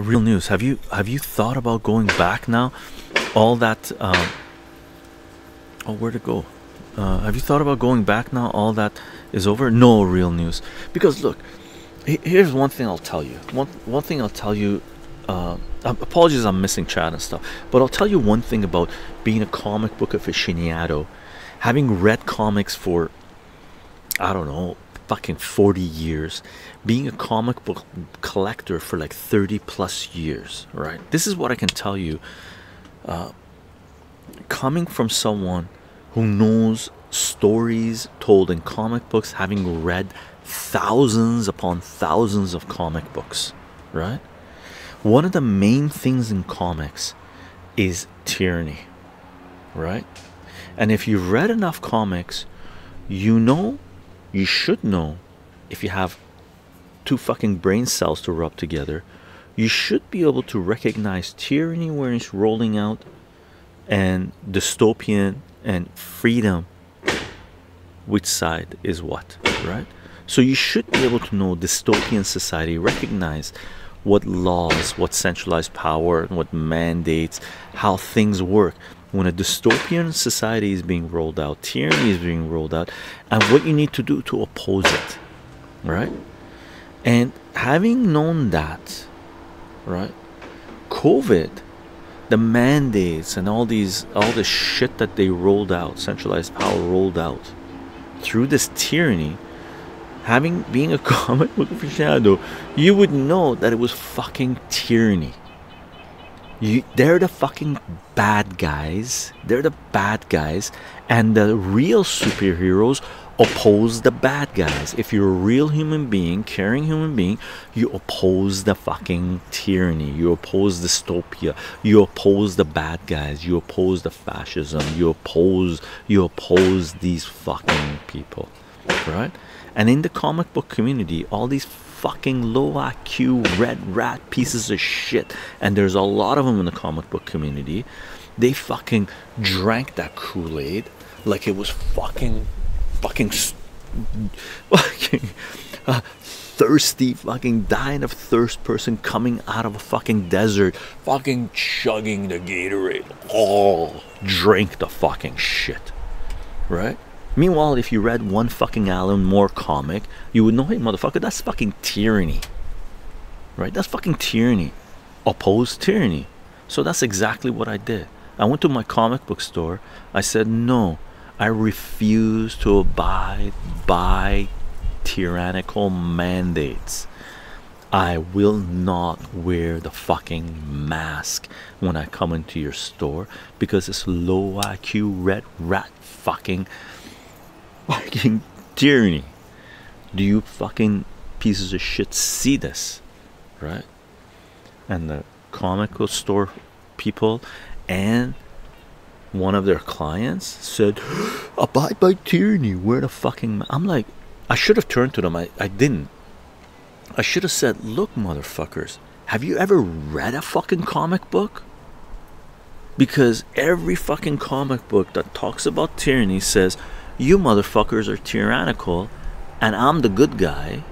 Real news. Have you thought about going back now? All that. Oh, where'd it go? Have you thought about going back now? All that is over. No, real news. Because look, here's one thing I'll tell you. One thing I'll tell you. Apologies, I'm missing chat and stuff. But I'll tell you one thing about being a comic book aficionado, having read comics for, I don't know, fucking 40 years, being a comic book collector for like 30+ years, right? This is what I can tell you, coming from someone who knows stories told in comic books, having read thousands upon thousands of comic books, right? One of the main things in comics is tyranny, right? And if you've read enough comics, you know, you should know, if you have two fucking brain cells to rub together, you should be able to recognize tyranny where it's rolling out, and dystopian and freedom, which side is what, right? So you should be able to know dystopian society, recognize what laws, what centralized power, and what mandates, how things work. When a dystopian society is being rolled out, tyranny is being rolled out, and what you need to do to oppose it, right? And having known that, right, COVID, the mandates and all this shit that they rolled out, centralized power rolled out through this tyranny, being a comic book aficionado, you would know that it was fucking tyranny. They're the fucking bad guys. They're the bad guys, and the real superheroes oppose the bad guys. If you're a real human being, caring human being, you oppose the fucking tyranny. You oppose dystopia. You oppose the bad guys. You oppose the fascism. You oppose these fucking people, right? And in the comic book community, all these fucking low IQ red rat pieces of shit, and there's a lot of them in the comic book community, they fucking drank that Kool-Aid like it was fucking thirsty, fucking dying of thirst person coming out of a fucking desert, fucking chugging the Gatorade. Oh, drink the fucking shit, right? Meanwhile, if you read one fucking Alan Moore comic, you would know, hey, motherfucker, that's fucking tyranny, right? That's fucking tyranny. Oppose tyranny. So that's exactly what I did. I went to my comic book store. I said, no, I refuse to abide by tyrannical mandates. I will not wear the fucking mask when I come into your store, because it's low IQ red rat fucking tyranny. Do you fucking pieces of shit see this, right? And the comic book store people and one of their clients said, abide by tyranny, where the fucking... I'm like, I should have turned to them. I didn't. I should have said, look, motherfuckers, have you ever read a fucking comic book? Because every fucking comic book that talks about tyranny says, you motherfuckers are tyrannical, and I'm the good guy.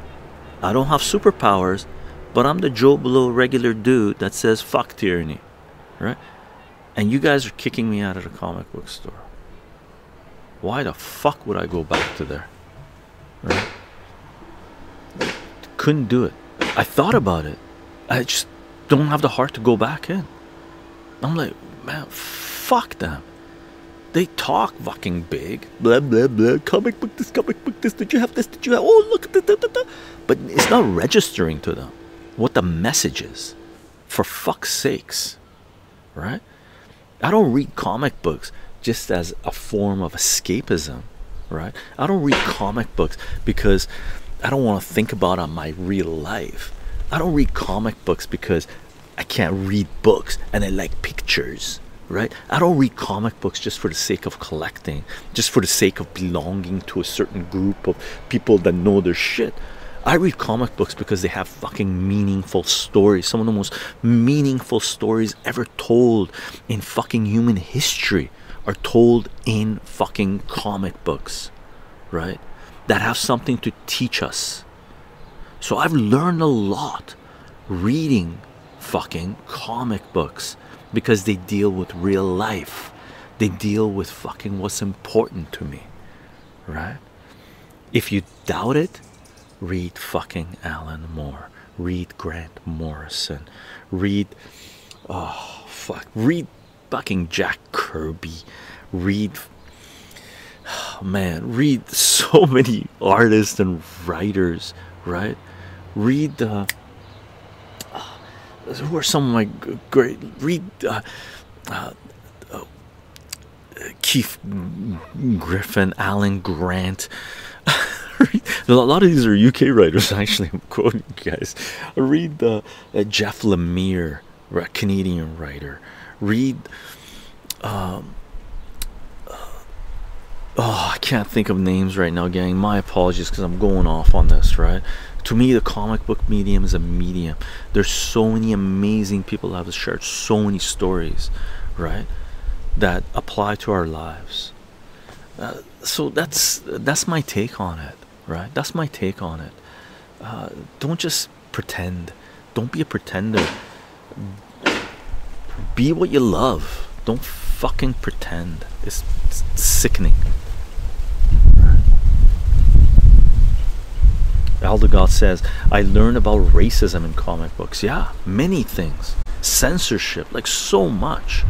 I don't have superpowers, but I'm the Joe Blow regular dude that says fuck tyranny, right? And you guys are kicking me out of the comic book store. Why the fuck would I go back to there, right? Couldn't do it. I thought about it. I just don't have the heart to go back in. I'm like, man, fuck them. They talk fucking big, blah blah blah, comic book this, did you have this, did you have, oh look at that, but it's not registering to them what the message is, for fuck's sakes, right? I don't read comic books just as a form of escapism, right? I don't read comic books because I don't want to think about on my real life. I don't read comic books because I can't read books and I like pictures, right? I don't read comic books just for the sake of collecting, just for the sake of belonging to a certain group of people that know their shit. I read comic books because they have fucking meaningful stories, some of the most meaningful stories ever told in fucking human history are told in fucking comic books, right? That have something to teach us. So I've learned a lot reading fucking comic books, because they deal with real life. They deal with fucking what's important to me, right? If you doubt it, read fucking Alan Moore, read Grant Morrison, read, oh fuck, read fucking Jack Kirby, read, oh man, read so many artists and writers, right? Read the who are some of my great, read Keith Griffin, Alan Grant. A lot of these are UK writers, actually. I'm quoting you guys. Read Jeff Lemire, a Canadian writer. Read oh, I can't think of names right now, gang. My apologies, because I'm going off on this, right? To me, the comic book medium is a medium. There's so many amazing people that have shared so many stories, right, that apply to our lives. So that's my take on it, right? That's my take on it. Don't just pretend. Don't be a pretender. Be what you love. Don't fucking pretend. It's sickening. Elder God says, I learned about racism in comic books. Yeah, many things. Censorship, like so much.